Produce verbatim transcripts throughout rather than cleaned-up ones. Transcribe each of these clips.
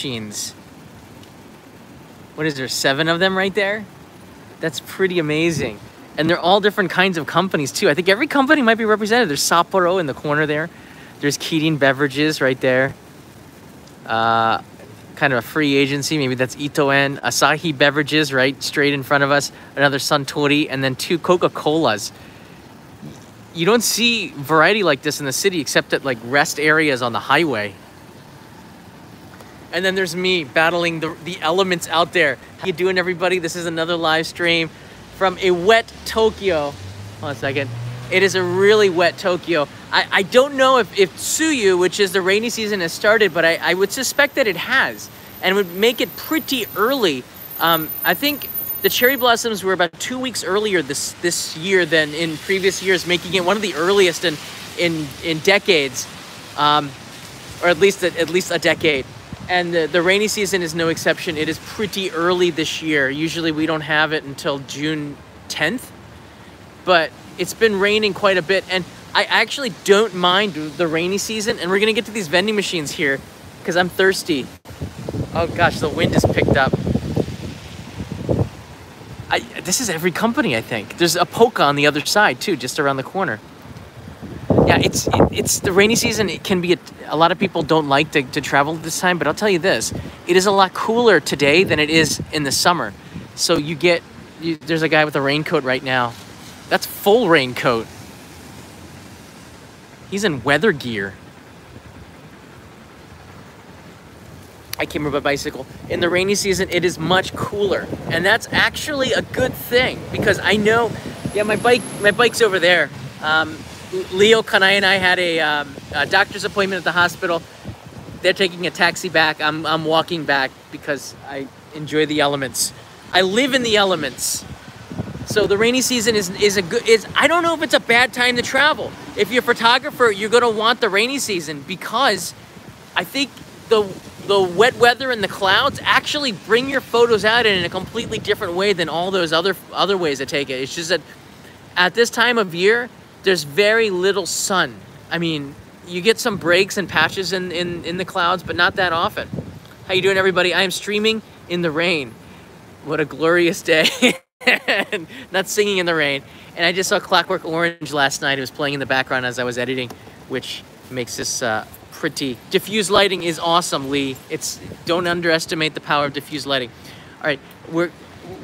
machines. What is there, seven of them right there? That's pretty amazing. And they're all different kinds of companies too. I think every company might be represented. There's Sapporo in the corner there. There's Keating Beverages right there. Uh, kind of a free agency. Maybe that's Itoen. Asahi Beverages right straight in front of us. Another Suntory, and then two Coca-Colas. You don't see variety like this in the city except at like rest areas on the highway. And then there's me battling the, the elements out there. How you doing, everybody? This is another live stream from a wet Tokyo. Hold on a second. It is a really wet Tokyo. I, I don't know if, if Tsuyu, which is the rainy season, has started, but I, I would suspect that it has and would make it pretty early. Um, I think the cherry blossoms were about two weeks earlier this, this year than in previous years, making it one of the earliest in, in, in decades, um, or at least, at, at least a decade. And the, the rainy season is no exception. It is pretty early this year. Usually we don't have it until June tenth, but it's been raining quite a bit. And I actually don't mind the rainy season. And we're gonna get to these vending machines here because I'm thirsty. Oh gosh, the wind has picked up. I, this is every company, I think. There's a Pokka on the other side too, just around the corner. Yeah, it's it, it's the rainy season. It can be a, a lot of people don't like to, to travel this time, but I'll tell you this: it is a lot cooler today than it is in the summer. So you get you, there's a guy with a raincoat right now. That's full raincoat. He's in weather gear. I came up a bicycle. In the rainy season, it is much cooler, and that's actually a good thing because I know. Yeah, my bike my bike's over there. Um, Leo Kanai and I had a, um, a doctor's appointment at the hospital. They're taking a taxi back. I'm, I'm walking back because I enjoy the elements. I live in the elements. So the rainy season is, is a good, is, I don't know if it's a bad time to travel. If you're a photographer, you're gonna want the rainy season because I think the, the wet weather and the clouds actually bring your photos out in a completely different way than all those other, other ways to take it. It's just that at this time of year, there's very little sun. I mean, you get some breaks and patches in, in, in the clouds, but not that often. How you doing, everybody? I am streaming in the rain. What a glorious day. Not singing in the rain. And I just saw Clockwork Orange last night. It was playing in the background as I was editing, which makes this uh, pretty. Diffuse lighting is awesome, Lee. It's, don't underestimate the power of diffuse lighting. All right, we're,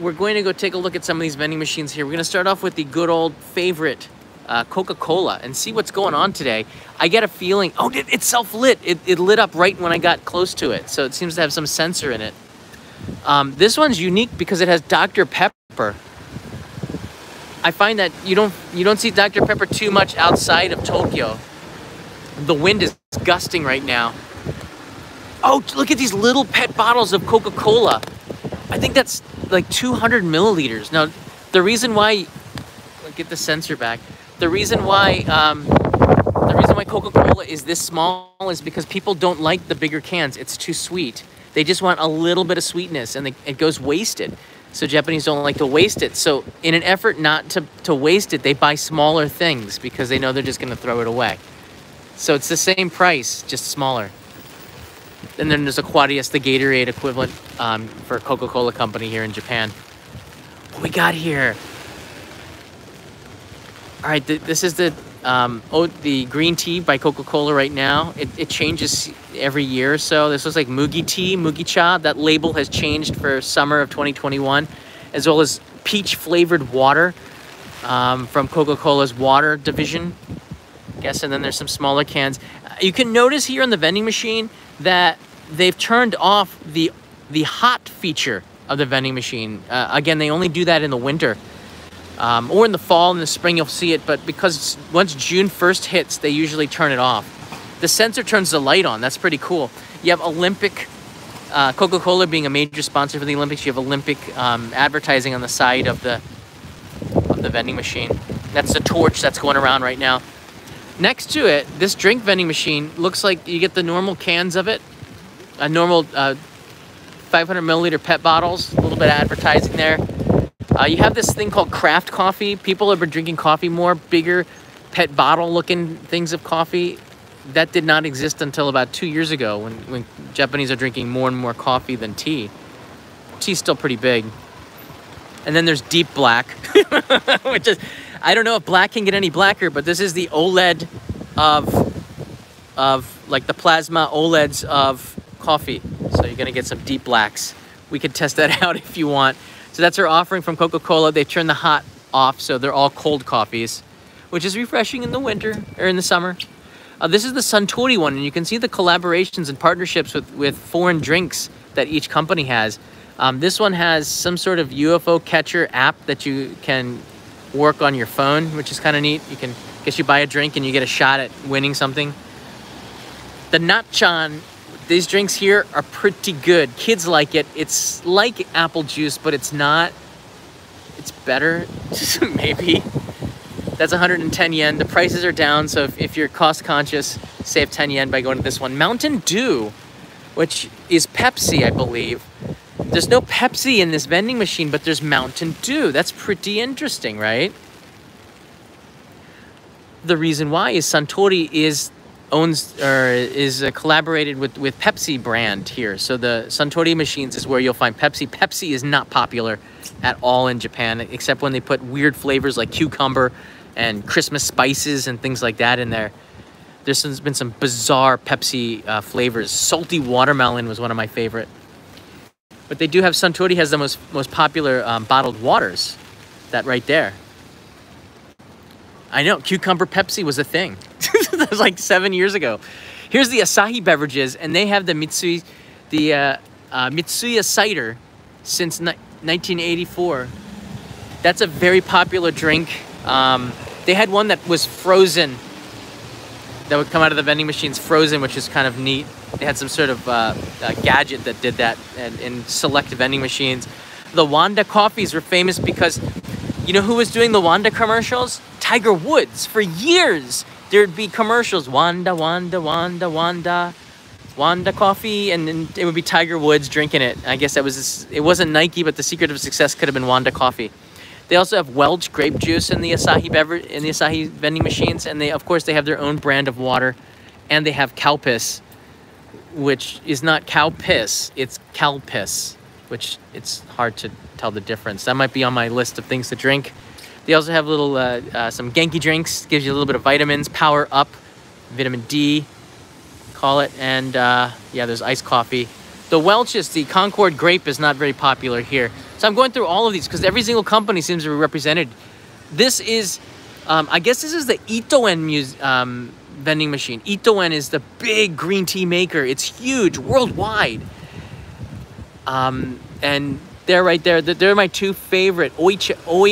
we're going to go take a look at some of these vending machines here. We're going to start off with the good old favorite, Uh, Coca-Cola, and see what's going on today. I get a feeling, oh, it, it's self-lit. It, it lit up right when I got close to it, so it seems to have some sensor in it. Um, this one's unique because it has Dr Pepper. I find that you don't you don't see Dr Pepper too much outside of Tokyo. The wind is gusting right now. Oh, look at these little pet bottles of Coca-Cola. I think that's like two hundred milliliters. Now, the reason why, get the sensor back. The reason why um, the reason why Coca-Cola is this small is because people don't like the bigger cans. It's too sweet. They just want a little bit of sweetness, and they, it goes wasted. So Japanese don't like to waste it. So in an effort not to, to waste it, they buy smaller things because they know they're just going to throw it away. So it's the same price, just smaller. And then there's Aquatius, the Gatorade equivalent um, for Coca-Cola company here in Japan. What we got here? All right, th this is the um, oh, the green tea by Coca-Cola right now. It, it changes every year or so. This was like Mugi tea, Mugicha. That label has changed for summer of twenty twenty-one, as well as peach-flavored water um, from Coca-Cola's water division. I guess, and then there's some smaller cans. You can notice here on the vending machine that they've turned off the, the hot feature of the vending machine. Uh, again, they only do that in the winter. Um, or in the fall and the spring, you'll see it, but because once June first hits, they usually turn it off. The sensor turns the light on. That's pretty cool. You have Olympic, uh, Coca-Cola being a major sponsor for the Olympics. You have Olympic um, advertising on the side of the, of the vending machine. That's the torch that's going around right now. Next to it, this drink vending machine looks like you get the normal cans of it, a normal uh, five hundred milliliter pet bottles, a little bit of advertising there. Uh, you have this thing called craft coffee. People have been drinking coffee more, bigger pet bottle looking things of coffee. that did not exist until about two years ago when, when Japanese are drinking more and more coffee than tea. Tea's still pretty big. And then there's deep black, which is, I don't know if black can get any blacker, but this is the OLED of, of like the plasma OLEDs of coffee. So you're gonna get some deep blacks. We could test that out if you want. So that's our offering from Coca-Cola. They turn the hot off, so they're all cold coffees, which is refreshing in the winter or in the summer. Uh, this is the Suntory one, and you can see the collaborations and partnerships with, with foreign drinks that each company has. Um, this one has some sort of U F O catcher app that you can work on your phone, which is kind of neat. You can, I guess you buy a drink and you get a shot at winning something. The Natchan, these drinks here are pretty good. Kids like it. It's like apple juice, but it's not. It's better, maybe. That's one hundred ten yen. The prices are down, so if, if you're cost conscious, save ten yen by going to this one. Mountain Dew, which is Pepsi, I believe. There's no Pepsi in this vending machine, but there's Mountain Dew. That's pretty interesting, right? The reason why is Suntory is owns or is uh, collaborated with with Pepsi brand here. So the Suntory machines is where you'll find Pepsi. Pepsi is not popular at all in Japan, except when they put weird flavors like cucumber and Christmas spices and things like that in there. There's been some bizarre Pepsi uh, flavors. Salty watermelon was one of my favorite. But they do have, Suntory has the most most popular um, bottled waters. That right there. I know, cucumber Pepsi was a thing. That was like seven years ago. Here's the Asahi Beverages, and they have the Mitsui, the uh, uh, Mitsuya Cider since nineteen eighty-four. That's a very popular drink. Um, they had one that was frozen, that would come out of the vending machines frozen, which is kind of neat. They had some sort of uh, uh, gadget that did that in, in select vending machines. The Wanda coffees were famous because, you know who was doing the Wanda commercials? Tiger Woods. For years, there'd be commercials. Wanda, Wanda, Wanda, Wanda, Wanda coffee. And then it would be Tiger Woods drinking it. I guess that was, this, it wasn't Nike, but the secret of success could have been Wanda coffee. They also have Welch Grape Juice in the Asahi bever in the Asahi vending machines, and they, of course, they have their own brand of water, and they have Calpis, which is not cow piss, it's Calpis, which it's hard to tell the difference. That might be on my list of things to drink. They also have little uh, uh, some Genki drinks, gives you a little bit of vitamins, power up, vitamin D, call it, and uh, yeah, there's iced coffee. The Welch's, the Concord grape, is not very popular here. So I'm going through all of these because every single company seems to be represented. This is, um, I guess this is the Itoen um, vending machine. Itoen is the big green tea maker. It's huge, worldwide. Um, and they're right there. They're my two favorite. Oi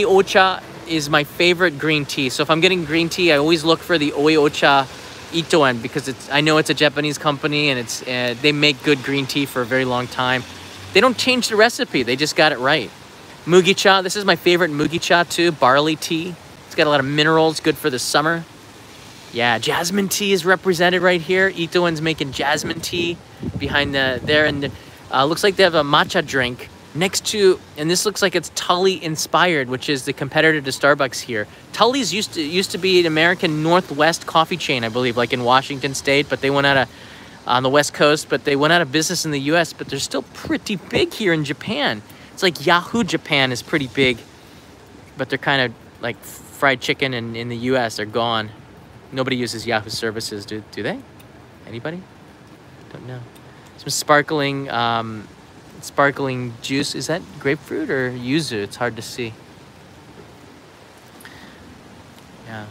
Ocha is my favorite green tea. So if I'm getting green tea, I always look for the Oi Ocha Itoen because it's, I know it's a Japanese company, and it's uh, they make good green tea for a very long time. They don't change the recipe. They just got it right. Mugicha. This is my favorite Mugicha too. Barley tea. It's got a lot of minerals. Good for the summer. Yeah, jasmine tea is represented right here. Itoen's making jasmine tea behind the there. And uh, looks like they have a matcha drink next to, and this looks like it's Tully inspired, which is the competitor to Starbucks here. Tully's used to, used to be an American Northwest coffee chain, I believe, like in Washington State, but they went out of, on the West Coast, but they went out of business in the U S, but they're still pretty big here in Japan. It's like Yahoo Japan is pretty big, but they're kind of like fried chicken in, in the U S. They're gone. Nobody uses Yahoo services, do, do they? Anybody? Don't know. Some sparkling um, sparkling juice. Is that grapefruit or yuzu? It's hard to see. Yeah.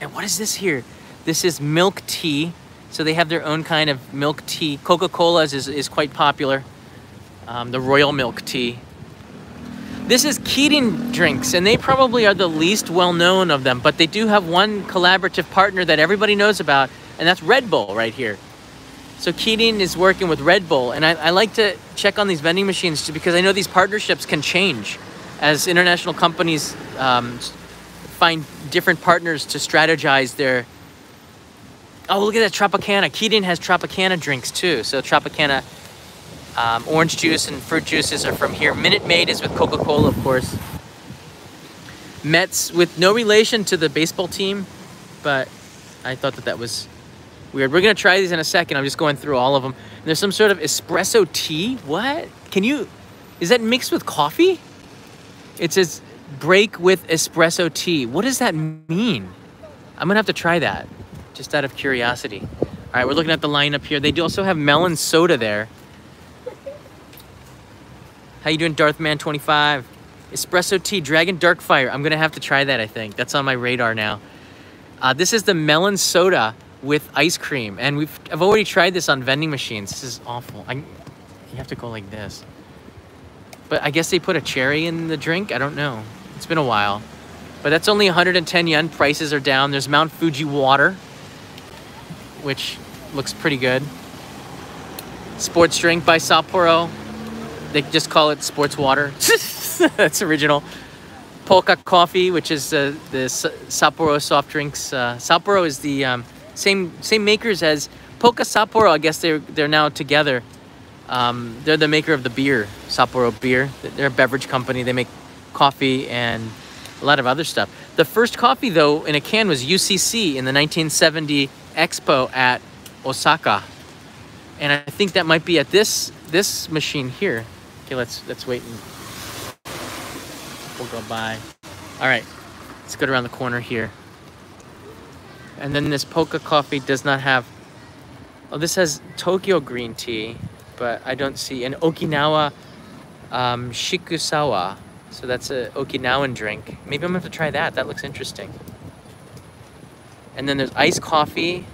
And what is this here? This is milk tea. So they have their own kind of milk tea. Coca-Cola's is, is quite popular. Um, the royal milk tea. This is Keating drinks, and they probably are the least well-known of them, but they do have one collaborative partner that everybody knows about, and that's Red Bull right here. So Keating is working with Red Bull, and I, I like to check on these vending machines because I know these partnerships can change as international companies um, find different partners to strategize their... Oh, look at that Tropicana. Keating has Tropicana drinks too. So Tropicana um, orange juice and fruit juices are from here. Minute Maid is with Coca-Cola, of course. Mets, with no relation to the baseball team, but I thought that that was weird. We're gonna try these in a second. I'm just going through all of them. And there's some sort of espresso tea. What? Can you, is that mixed with coffee? It says break with espresso tea. What does that mean? I'm gonna have to try that just out of curiosity. All right, we're looking at the lineup here. They do also have melon soda there. How you doing, Darth Man twenty-five? Espresso tea, Dragon Dark Fire. I'm gonna have to try that, I think. That's on my radar now. Uh, this is the melon soda with ice cream. And we've I've already tried this on vending machines. This is awful. I, you have to go like this. But I guess they put a cherry in the drink. I don't know. It's been a while. But that's only one hundred ten yen. Prices are down. There's Mount Fuji water, which looks pretty good. Sports drink by Sapporo. They just call it sports water. That's original. Pokka coffee, which is uh, the S Sapporo soft drinks. Uh, Sapporo is the um, same same makers as Pokka Sapporo. I guess they're they're now together. Um, they're the maker of the beer, Sapporo beer. They're a beverage company. They make coffee and a lot of other stuff. The first coffee, though, in a can was U C C in the nineteen seventy Expo at Osaka, and I think that might be at this this machine here. Okay, let's let's wait and we'll go by. All right, let's go around the corner here. And then this Pokka coffee does not have. Oh, this has Tokyo green tea, but I don't see an Okinawa um, Shikusawa. So that's an Okinawan drink. Maybe I'm gonna have to try that. That looks interesting. And then there's iced coffee.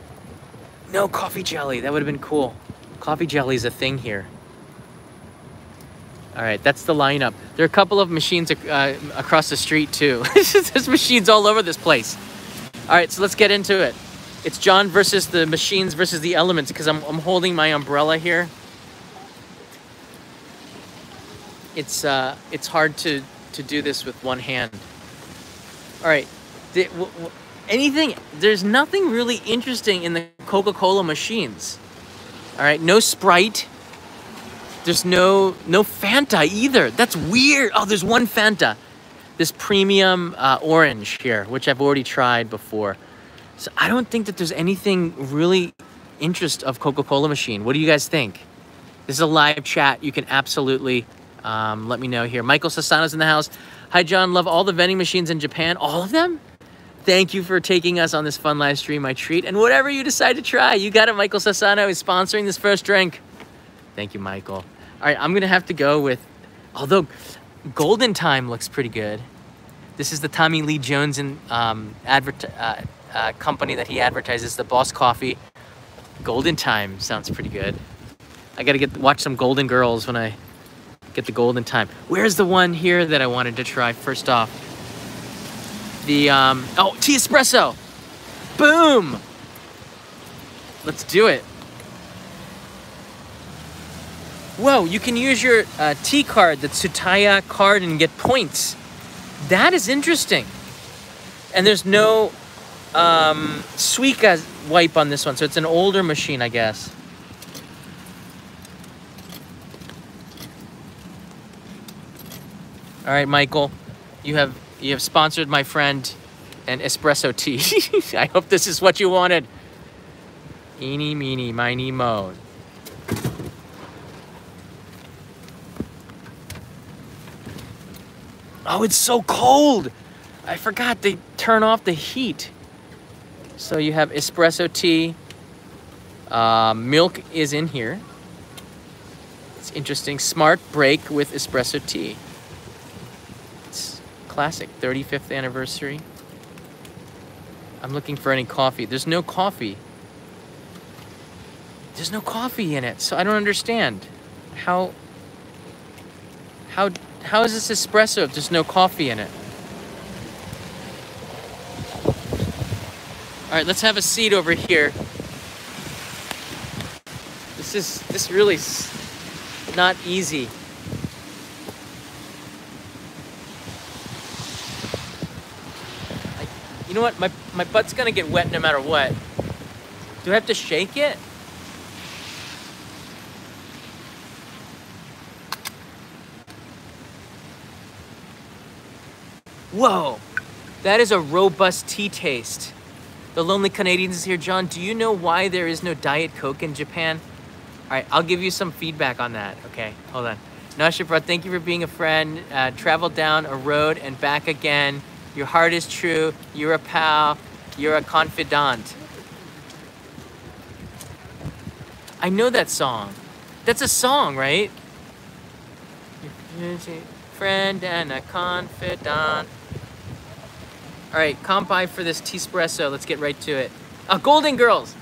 No coffee jelly. That would have been cool. Coffee jelly is a thing here. All right, that's the lineup. There are a couple of machines uh, across the street too. There's machines all over this place. All right, so let's get into it. It's John versus the machines versus the elements because I'm, I'm holding my umbrella here. It's uh, it's hard to, to do this with one hand. All right, the, w w anything, there's nothing really interesting in the Coca-Cola machines. All right, no Sprite. There's no no Fanta either. That's weird. Oh, there's one Fanta. This premium uh, orange here, which I've already tried before. So I don't think that there's anything really interest of Coca-Cola machine. What do you guys think? This is a live chat. You can absolutely um, let me know here. Michael Sasano's in the house. Hi, John. Love all the vending machines in Japan. All of them? Thank you for taking us on this fun live stream. My treat. And whatever you decide to try, you got it. Michael Sasano is sponsoring this first drink. Thank you, Michael. All right, I'm gonna have to go with, although Golden Time looks pretty good. This is the Tommy Lee Jones and um, advert uh, uh, company that he advertises, the Boss Coffee. Golden Time sounds pretty good. I gotta get watch some Golden Girls when I get the Golden Time. Where's the one here that I wanted to try first off? The um, oh, tea espresso. Boom. Let's do it. Whoa, you can use your uh, T card, the Tsutaya card, and get points. That is interesting. And there's no um, Suica wipe on this one, so it's an older machine, I guess. All right, Michael, you have you have sponsored my friend an espresso tea. I hope this is what you wanted. Eeny, meeny, miny, moe. Oh, it's so cold. I forgot they turn off the heat. So you have espresso tea. Uh, milk is in here. It's interesting. Smart break with espresso tea. It's classic. thirty-fifth anniversary. I'm looking for any coffee. There's no coffee. There's no coffee in it. So I don't understand. How... How... How is this espresso if there's no coffee in it? All right, let's have a seat over here. This is, this really is not easy. I, you know what, my, my butt's gonna get wet no matter what. Do I have to shake it? Whoa, that is a robust tea taste. The Lonely Canadians is here. John, do you know why there is no Diet Coke in Japan? All right, I'll give you some feedback on that. Okay, hold on. Nashipra, thank you for being a friend. Uh, travel down a road and back again. Your heart is true. You're a pal. You're a confidant. I know that song. That's a song, right? Friend and a confidant. All right, kanpai for this Teespresso. Let's get right to it. Uh, Golden Girls.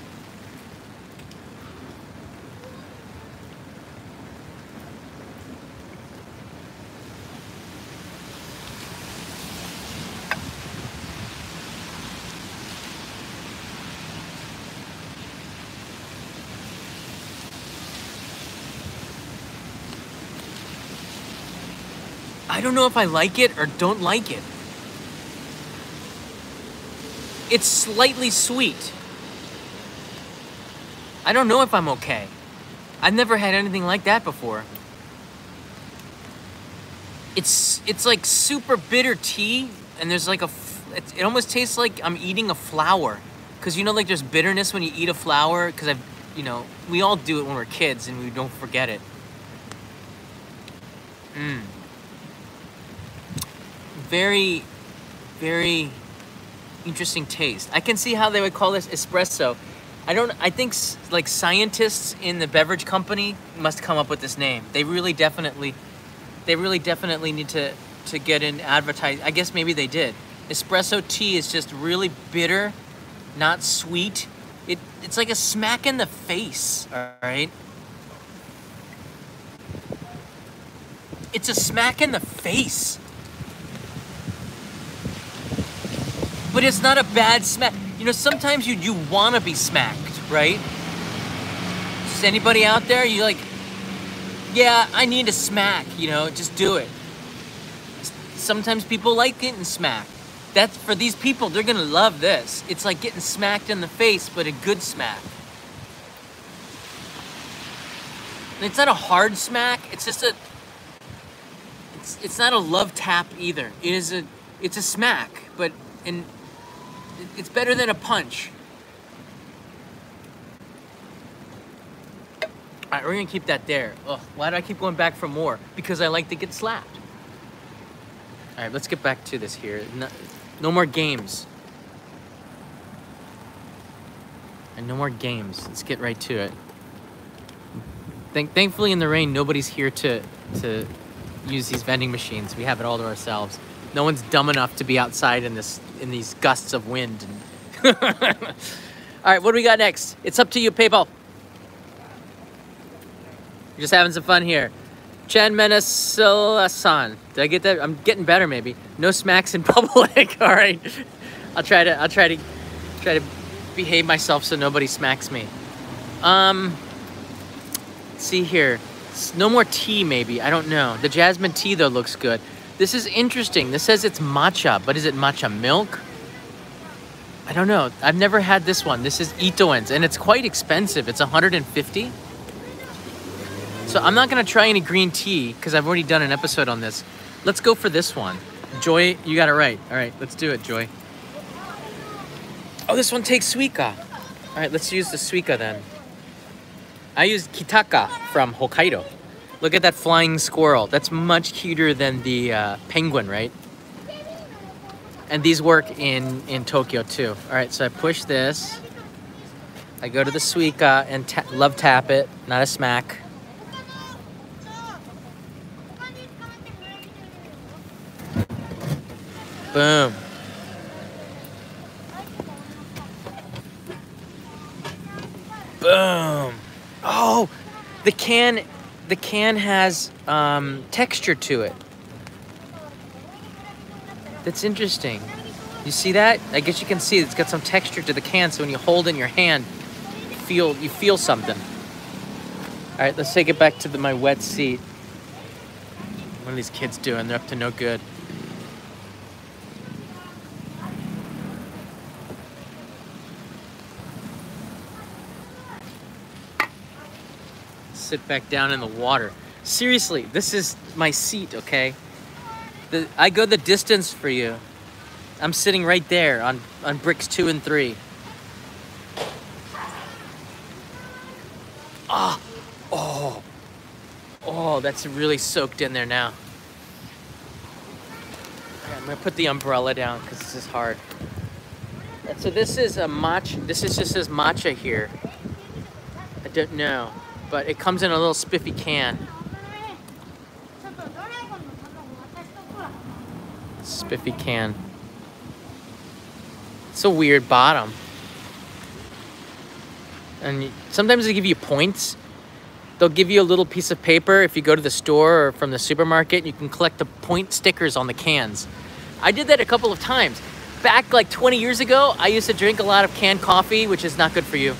I don't know if I like it or don't like it. It's slightly sweet. I don't know if I'm okay. I've never had anything like that before. It's it's like super bitter tea, and there's like a, it's, it almost tastes like I'm eating a flower. Cause you know, like there's bitterness when you eat a flower, cause I've, you know, we all do it when we're kids and we don't forget it. Mmm. Very, very, interesting taste. I can see how they would call this espresso. I don't, I think like scientists in the beverage company must come up with this name. They really definitely, they really definitely need to, to get in advertise. I guess maybe they did. Espresso tea is just really bitter, not sweet. It, it's like a smack in the face, all right? It's a smack in the face. But it's not a bad smack. You know, sometimes you, you want to be smacked, right? Is anybody out there? You're like, yeah, I need a smack, you know, just do it. Sometimes people like getting smacked. That's for these people, they're going to love this. It's like getting smacked in the face, but a good smack. And it's not a hard smack. It's just a, it's, it's not a love tap either. It is a, it's a smack, but and it's better than a punch. All right, we're gonna keep that there. Ugh, why do I keep going back for more? Because I like to get slapped. All right, let's get back to this here. No, no more games. And no more games. Let's get right to it. Thank, thankfully in the rain, nobody's here to, to use these vending machines. We have it all to ourselves. No one's dumb enough to be outside in this in these gusts of wind. All right, what do we got next? It's up to you, PayPal. You're just having some fun here. Chan Menasilla-san. Did I get that? I'm getting better, maybe. No smacks in public. All right, I'll try to I'll try to try to behave myself so nobody smacks me. Um, let's see here. It's no more tea, maybe. I don't know. The jasmine tea though looks good. This is interesting. This says it's matcha, but is it matcha milk? I don't know. I've never had this one. This is Itoen's, and it's quite expensive. It's one hundred fifty. So I'm not going to try any green tea because I've already done an episode on this. Let's go for this one. Joy, you got it right. All right, let's do it, Joy. Oh, this one takes Suica. All right, let's use the Suica then. I used Kitaka from Hokkaido. Look at that flying squirrel. That's much cuter than the uh, penguin, right? And these work in, in Tokyo too. All right, so I push this. I go to the Suica and ta love tap it, not a smack. Boom. Boom. Oh, the can, the can has um, texture to it. That's interesting. You see that? I guess you can see it's got some texture to the can, so when you hold it in your hand, you feel, you feel something. All right, let's take it back to the, my wet seat. What are these kids doing? They're up to no good. Sit back down in the water. Seriously, this is my seat, okay? The, I go the distance for you. I'm sitting right there on, on bricks two and three. Ah, oh, oh, that's really soaked in there now. Right, I'm gonna put the umbrella down because this is hard. And so this is a matcha. This is just this matcha here. I don't know, but it comes in a little spiffy can. Spiffy can. It's a weird bottom. And sometimes they give you points. They'll give you a little piece of paper if you go to the store or from the supermarket. You can collect the point stickers on the cans. I did that a couple of times. Back like twenty years ago, I used to drink a lot of canned coffee, which is not good for you.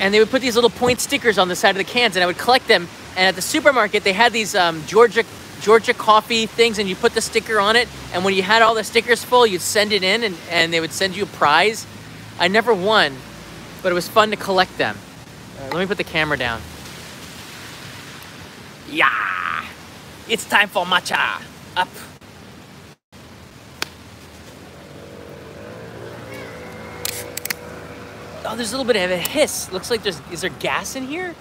And they would put these little point stickers on the side of the cans, and I would collect them. And at the supermarket, they had these um, Georgia Georgia coffee things, and you put the sticker on it, and when you had all the stickers full, you'd send it in, and, and they would send you a prize. I never won, but it was fun to collect them. Right, let me put the camera down. Yeah! It's time for matcha! Up! Oh, there's a little bit of a hiss. Looks like there's... Is there gas in here?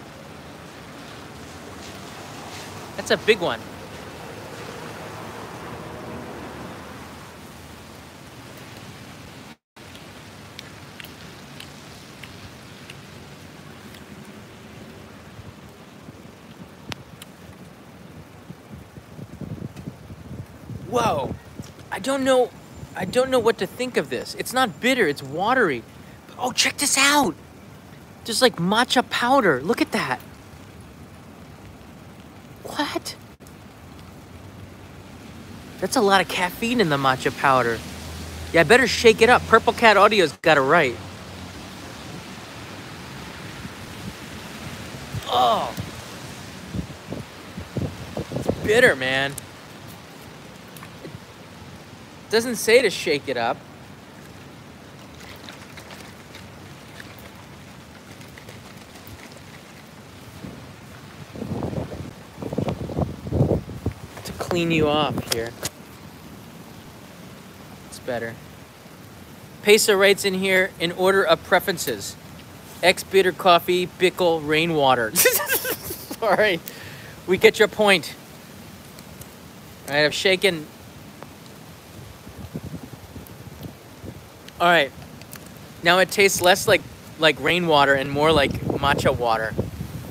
That's a big one. Whoa, I don't know, I don't know what to think of this. It's not bitter, it's watery. Oh, check this out. There's like matcha powder, look at that. What? That's a lot of caffeine in the matcha powder. Yeah, I better shake it up. Purple Cat Audio's got it right. Oh. It's bitter, man. Doesn't say to shake it up. To clean you off here. It's better. Pesa writes in here, in order of preferences. X bitter coffee, Bickle, rainwater. Sorry. We get your point. All right, I've shaken... All right, now it tastes less like like rainwater and more like matcha water.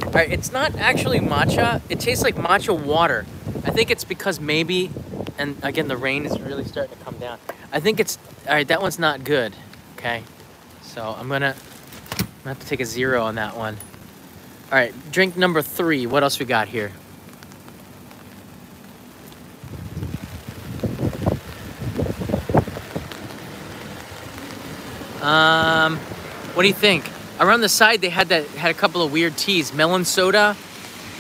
All right, it's not actually matcha. It tastes like matcha water. I think it's because maybe, and again, the rain is really starting to come down. I think it's, all right, that one's not good, okay? So I'm gonna, I'm gonna have to take a zero on that one. All right, drink number three. What else we got here? Um, what do you think? Around the side, they had that had a couple of weird teas. Melon soda.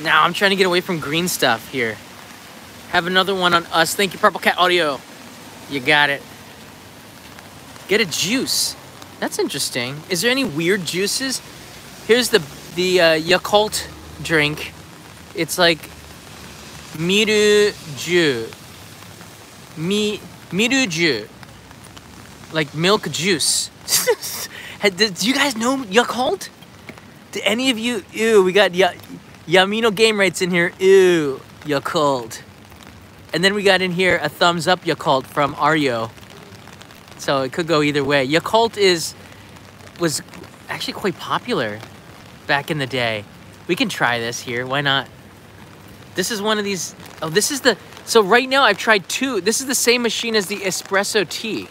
Now I'm trying to get away from green stuff here. Have another one on us. Thank you, Purple Cat Audio. You got it. Get a juice. That's interesting. Is there any weird juices? Here's the the uh, Yakult drink. It's like miru ju, mi miru ju, like milk juice. Did you guys know Yakult? Did any of you? Ew, we got ya, Yamino Game Rights in here. Ew, Yakult. And then we got in here a thumbs up Yakult from Aryo. So it could go either way. Yakult is was actually quite popular back in the day. We can try this here. Why not? This is one of these. Oh, this is the. So right now I've tried two. This is the same machine as the espresso tea.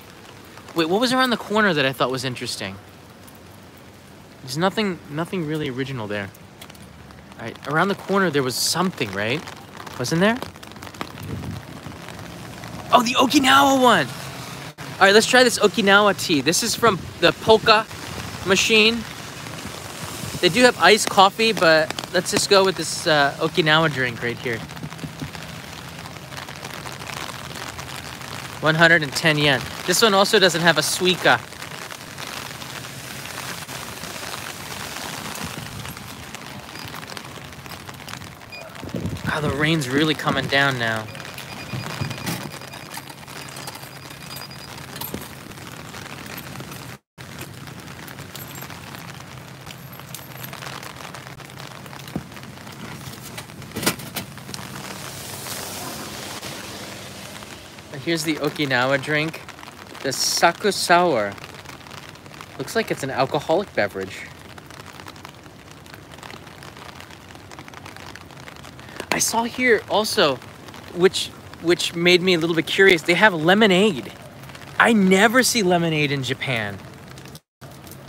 Wait, what was around the corner that I thought was interesting? There's nothing nothing really original there. All right, around the corner there was something, right? Wasn't there? Oh, the Okinawa one! All right, let's try this Okinawa tea. This is from the Pokka machine. They do have iced coffee, but let's just go with this uh, Okinawa drink right here. one hundred ten yen. This one also doesn't have a Suica. Wow, the rain's really coming down now. Here's the Okinawa drink. The Saku Sour. Looks like it's an alcoholic beverage. I saw here also, which which made me a little bit curious, they have lemonade. I never see lemonade in Japan.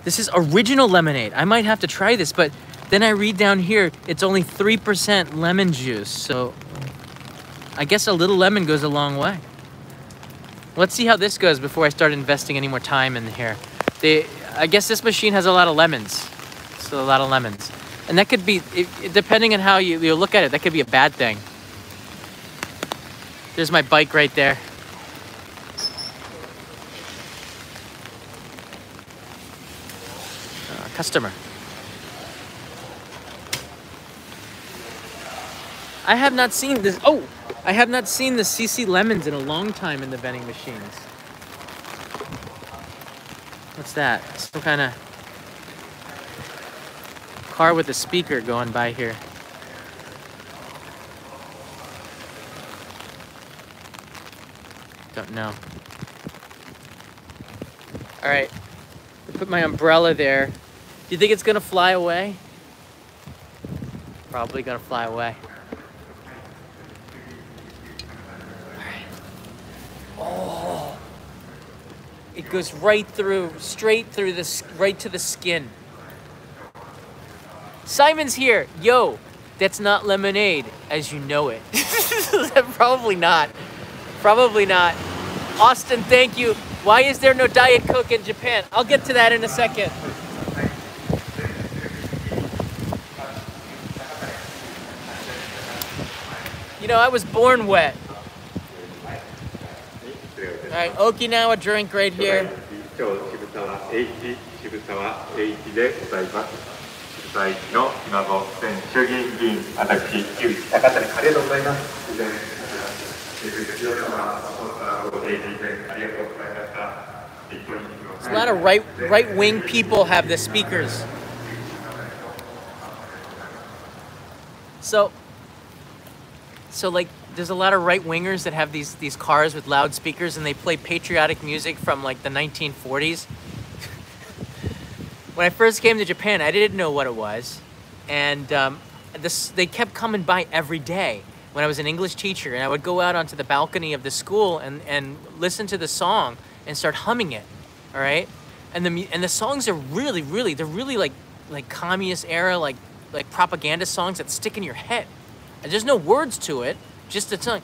This is original lemonade. I might have to try this, but then I read down here, it's only three percent lemon juice. So I guess a little lemon goes a long way. Let's see how this goes before I start investing any more time in here. They, I guess this machine has a lot of lemons. So a lot of lemons. And that could be, it, it, depending on how you, you look at it, that could be a bad thing. There's my bike right there. Uh, customer. I have not seen this, oh! I have not seen the C C Lemons in a long time in the vending machines. What's that? Some kind of car with a speaker going by here. Don't know. All right, I put my umbrella there. Do you think it's gonna fly away? Probably gonna fly away. Oh, it goes right through, straight through this, right to the skin. Simon's here. Yo, that's not lemonade as you know it. Probably not. Probably not. Austin, thank you. Why is there no Diet Coke in Japan? I'll get to that in a second. You know, I was born wet. All right, Okinawa drink right here. There's a lot of right, right-wing people have the speakers. So, so like, there's a lot of right-wingers that have these these cars with loudspeakers and they play patriotic music from like the nineteen forties. When I first came to Japan, I didn't know what it was. And um, this, they kept coming by every day when I was an English teacher, and I would go out onto the balcony of the school and, and listen to the song and start humming it, all right? And the, and the songs are really, really, they're really like like communist era, like, like propaganda songs that stick in your head. And there's no words to it. Just the tongue.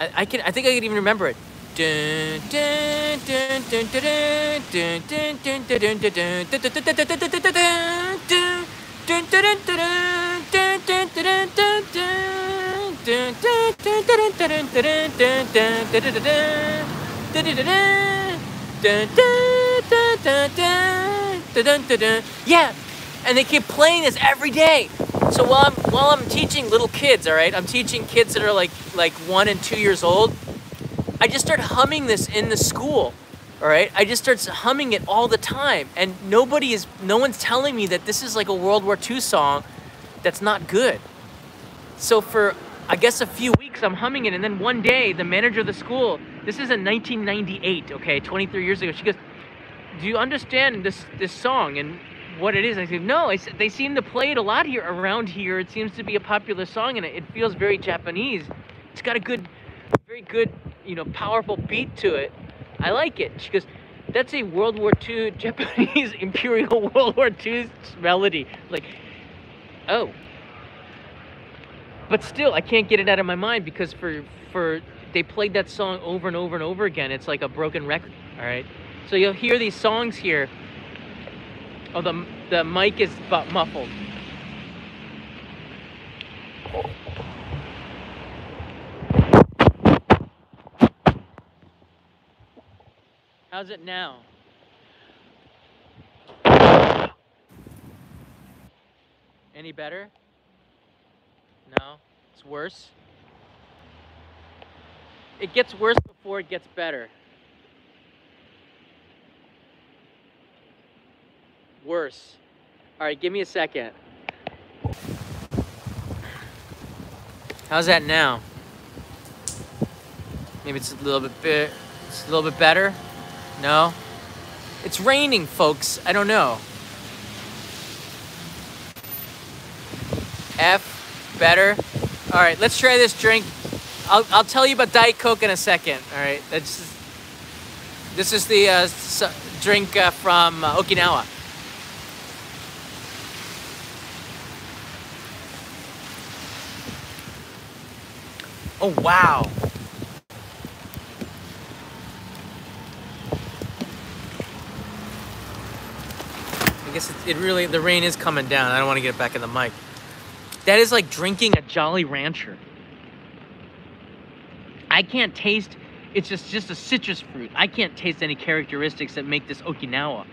I, I can. I think I can even remember it. Yeah, and they keep playing this every day. So while I'm, while I'm teaching little kids, all right, I'm teaching kids that are like like one and two years old, I just start humming this in the school, all right? I just start humming it all the time, and nobody is, no one's telling me that this is like a World War Two song that's not good. So for, I guess, a few weeks, I'm humming it, and then one day, the manager of the school, this is in nineteen ninety-eight, okay, twenty-three years ago, she goes, do you understand this, this song? And what it is, I said, no, I said, they seem to play it a lot here, around here. It seems to be a popular song, and it, it feels very Japanese. It's got a good, very good, you know, powerful beat to it. I like it. She goes, that's a World War Two, Japanese Imperial World War Two melody. Like, oh. But still, I can't get it out of my mind, because for, for, they played that song over and over and over again. It's like a broken record, all right? So you'll hear these songs here. Oh, the, the mic is muffled. How's it now? Any better? No, it's worse. It gets worse before it gets better. Worse. All right, give me a second. How's that now? Maybe it's a little bit bit, it's a little bit better. No, it's raining, folks. I don't know. F, better. All right, let's try this drink. I'll I'll tell you about Diet Coke in a second. All right, that's this is the uh, drink uh, from uh, Okinawa. Oh, wow. I guess it, it really, the rain is coming down. I don't want to get back in the mic. That is like drinking a Jolly Rancher. I can't taste, it's just, just a citrus fruit. I can't taste any characteristics that make this Okinawa.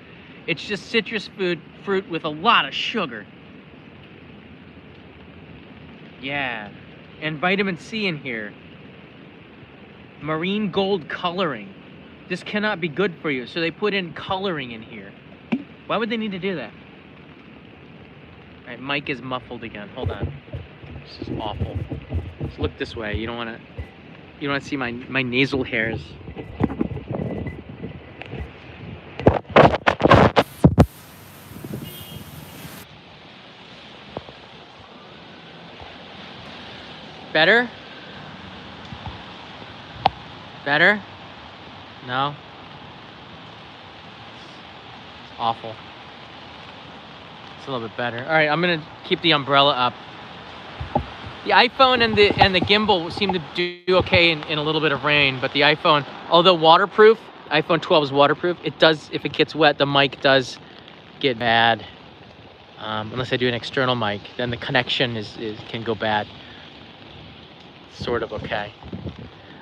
It's just citrus food, fruit with a lot of sugar. Yeah. And vitamin C in here. Marine gold coloring. This cannot be good for you, so they put in coloring in here. Why would they need to do that? All right, mic is muffled again. Hold on. This is awful. Let's look this way. You don't want to. You don't want to see my my nasal hairs. Better? Better? No? It's awful. It's a little bit better. All right, I'm gonna keep the umbrella up. The iPhone and the and the gimbal seem to do okay in, in a little bit of rain, but the iPhone, although waterproof, iPhone twelve is waterproof, it does, if it gets wet, the mic does get bad. Um, unless I do an external mic, then the connection is, is can go bad. Sort of okay.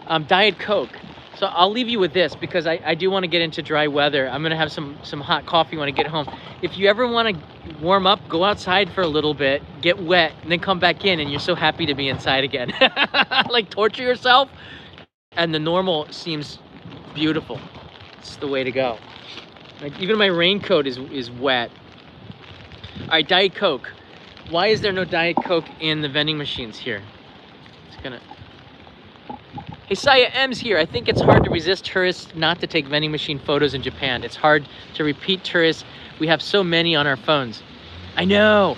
Um, Diet Coke. So I'll leave you with this because I, I do want to get into dry weather. I'm going to have some, some hot coffee when I get home. If you ever want to warm up, go outside for a little bit, get wet, and then come back in and you're so happy to be inside again. Like torture yourself. And the normal seems beautiful. It's the way to go. Like even my raincoat is, is wet. All right, Diet Coke. Why is there no Diet Coke in the vending machines here? Gonna... Hey, Saya M's here. I think it's hard to resist tourists not to take vending machine photos in Japan. It's hard to repeat tourists. We have so many on our phones. I know.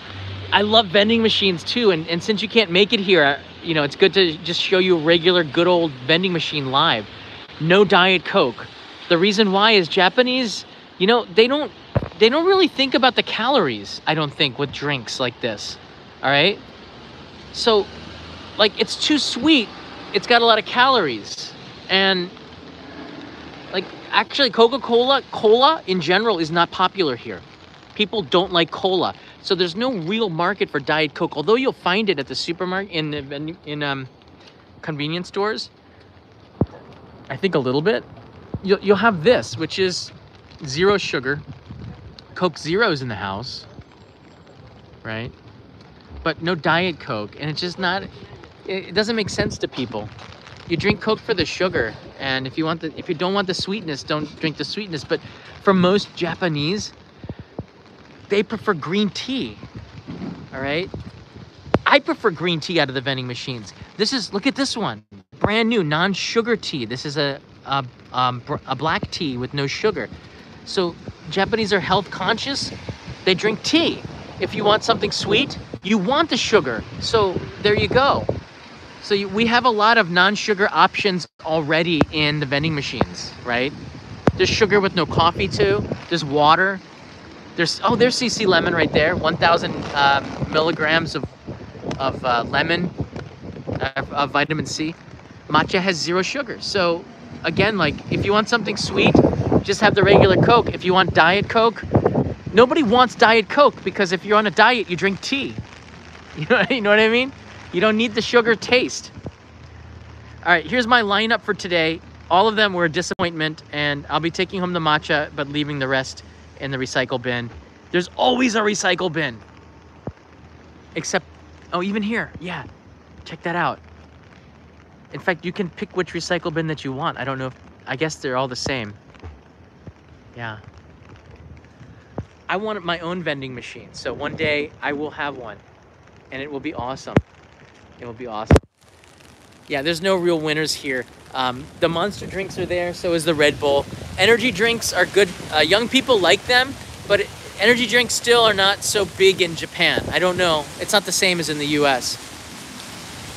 I love vending machines too. And, and since you can't make it here, you know, it's good to just show you a regular good old vending machine live. No Diet Coke. The reason why is Japanese, you know, they don't, they don't really think about the calories, I don't think, with drinks like this. All right? So... like, it's too sweet. It's got a lot of calories. And, like, actually, Coca-Cola, cola in general is not popular here. People don't like cola. So there's no real market for Diet Coke, although you'll find it at the supermarket, in, in, in um, convenience stores. I think a little bit. You'll, you'll have this, which is zero sugar. Coke Zero's in the house, right? But no Diet Coke, and it's just not... it doesn't make sense to people. You drink Coke for the sugar, and if you want the, if you don't want the sweetness, don't drink the sweetness. But for most Japanese, they prefer green tea. All right, I prefer green tea out of the vending machines. This is, look at this one, brand new non-sugar tea. This is a a, um, a black tea with no sugar. So Japanese are health conscious. They drink tea. If you want something sweet, you want the sugar. So there you go. So you, we have a lot of non-sugar options already in the vending machines, right? There's sugar with no coffee too. There's water. There's, oh, there's C C Lemon right there. one thousand uh, milligrams of, of uh, lemon, uh, of vitamin C. Matcha has zero sugar. So again, like if you want something sweet, just have the regular Coke. If you want Diet Coke, nobody wants Diet Coke because if you're on a diet, you drink tea. You know, you know what I mean? You don't need the sugar taste. All right, here's my lineup for today. All of them were a disappointment, and I'll be taking home the matcha, but leaving the rest in the recycle bin. There's always a recycle bin. Except, oh, even here, yeah. Check that out. In fact, you can pick which recycle bin that you want. I don't know if, I guess they're all the same. Yeah. I want my own vending machine, so one day I will have one. And it will be awesome. It will be awesome. yeah, there's no real winners here. Um, the monster drinks are there, so is the Red Bull. Energy drinks are good. Uh, young people like them, but it, energy drinks still are not so big in Japan. I don't know. It's not the same as in the U S.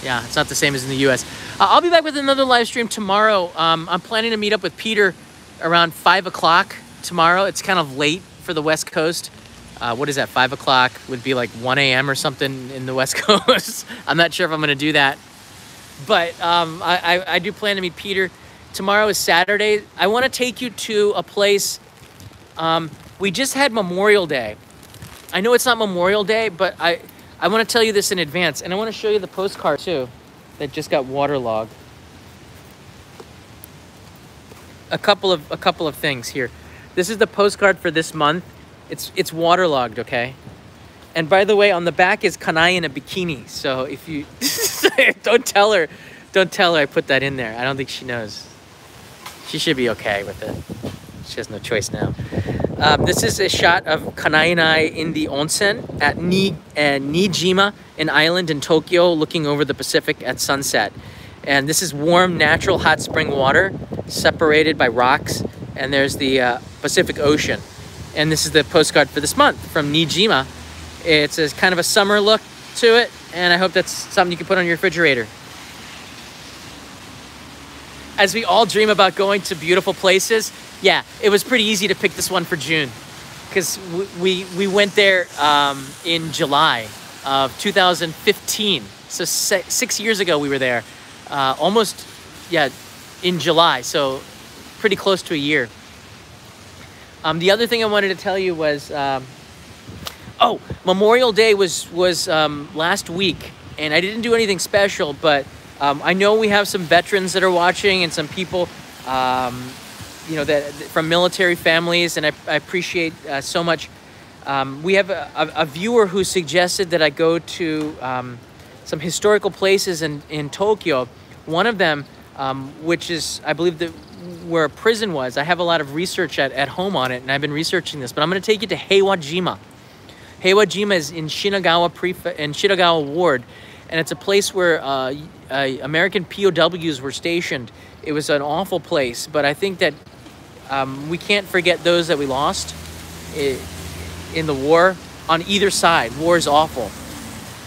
Yeah, it's not the same as in the U S. Uh, I'll be back with another live stream tomorrow. Um, I'm planning to meet up with Peter around five o'clock tomorrow. It's kind of late for the West Coast. Uh, what is that? five o'clock would be like one A M or something in the West Coast. I'm not sure if I'm going to do that. But um, I, I, I do plan to meet Peter. Tomorrow is Saturday. I want to take you to a place. Um, we just had Memorial Day. I know it's not Memorial Day, but I, I want to tell you this in advance. And I want to show you the postcard, too, that just got waterlogged. A couple of, a couple of things here. This is the postcard for this month. It's, it's waterlogged, okay? And by the way, on the back is Kanai in a bikini. So if you... don't tell her. Don't tell her I put that in there. I don't think she knows. She should be okay with it. She has no choice now. Um, this is a shot of Kanai and I in the onsen at Ni, uh, Nijima, an island in Tokyo, looking over the Pacific at sunset. And this is warm, natural, hot spring water separated by rocks. And there's the uh, Pacific Ocean. And this is the postcard for this month from Nijima. It's a kind of a summer look to it. And I hope that's something you can put on your refrigerator. As we all dream about going to beautiful places, yeah, it was pretty easy to pick this one for June because we, we went there um, in July of two thousand fifteen. So se six years ago we were there, uh, almost, yeah, in July. So pretty close to a year. Um, the other thing I wanted to tell you was, um, oh, Memorial Day was, was um, last week, and I didn't do anything special, but um, I know we have some veterans that are watching and some people, um, you know, that from military families, and I, I appreciate uh, so much. Um, we have a, a, a viewer who suggested that I go to um, some historical places in, in Tokyo. One of them, um, which is, I believe, the where a prison was. I have a lot of research at, at home on it, and I've been researching this, but I'm going to take you to Heiwajima. Heiwajima is in Shinagawa Prefect, in Shinagawa Ward, and it's a place where uh, uh, American P O Ws were stationed. It was an awful place, but I think that um, we can't forget those that we lost in the war on either side. War is awful.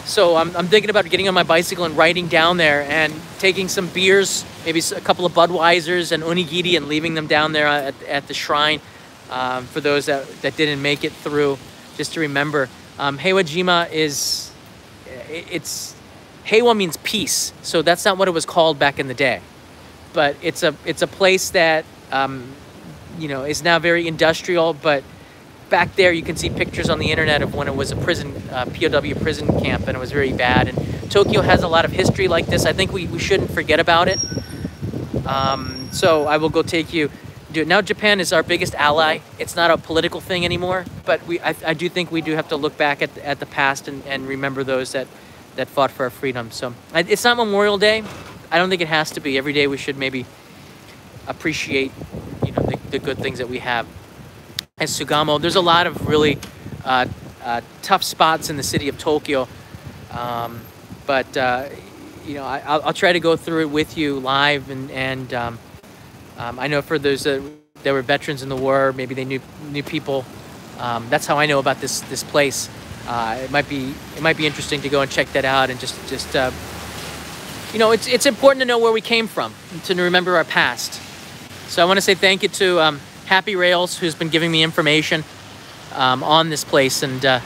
So I'm, I'm thinking about getting on my bicycle and riding down there and taking some beers, maybe a couple of Budweisers and onigiri, and leaving them down there at, at the shrine um, for those that, that didn't make it through, just to remember. Um, Heiwajima is, it's, Heiwa means peace. So that's not what it was called back in the day. But it's a, it's a place that, um, you know, is now very industrial, but back there, you can see pictures on the internet of when it was a prison, uh, P O W prison camp, and it was very bad. And Tokyo has a lot of history like this. I think we, we shouldn't forget about it. Um, so I will go take you. Do it. Now Japan is our biggest ally. It's not a political thing anymore, but we, I, I do think we do have to look back at, at the past and, and remember those that, that fought for our freedom. So it's not Memorial Day. I don't think it has to be. Every day we should maybe appreciate, you know, the, the good things that we have. And Sugamo, there's a lot of really uh, uh, tough spots in the city of Tokyo, um, but uh, you know, I, I'll, I'll try to go through it with you live. And and um, um, I know for those that, that were veterans in the war, maybe they knew knew people. Um, that's how I know about this this place. Uh, it might be it might be interesting to go and check that out, and just just uh, you know, it's it's important to know where we came from, to remember our past. So I want to say thank you to. Um, Happy Rails, who's been giving me information um, on this place, and uh,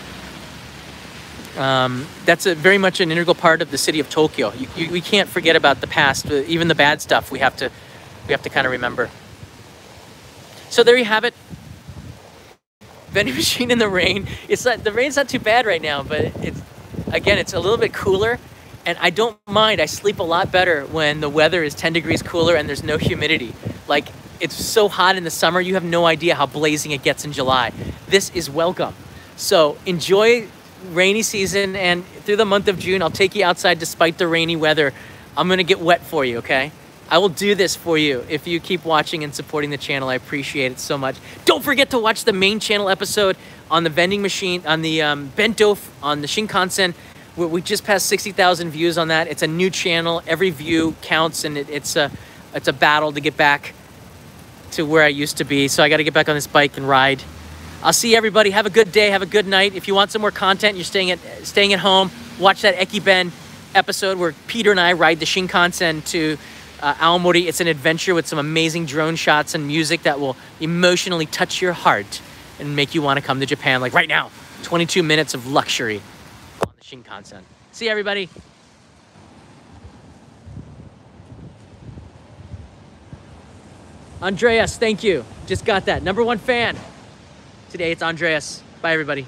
um, that's a very much an integral part of the city of Tokyo. You, you, we can't forget about the past, even the bad stuff. We have to, we have to kind of remember. So there you have it. Vending machine in the rain. It's not, the rain's not too bad right now, but it's again, it's a little bit cooler, and I don't mind. I sleep a lot better when the weather is ten degrees cooler and there's no humidity. Like. It's so hot in the summer, you have no idea how blazing it gets in July. This is welcome. So enjoy rainy season, and through the month of June, I'll take you outside despite the rainy weather. I'm gonna get wet for you, okay? I will do this for you if you keep watching and supporting the channel. I appreciate it so much. Don't forget to watch the main channel episode on the vending machine, on the um, bento, on the Shinkansen, We just passed sixty thousand views on that. It's a new channel. Every view counts, and it, it's a it's a battle to get back to where I used to be. So I got to get back on this bike and ride. I'll see everybody. Have a good day. Have a good night. If you want some more content, you're staying at staying at home. Watch that Ekiben episode where Peter and I ride the Shinkansen to uh, Aomori. It's an adventure with some amazing drone shots and music that will emotionally touch your heart and make you want to come to Japan like right now. twenty-two minutes of luxury. Shinkansen. See everybody. Andreas, thank you. Just got that. Number one fan. Today it's Andreas. Bye everybody.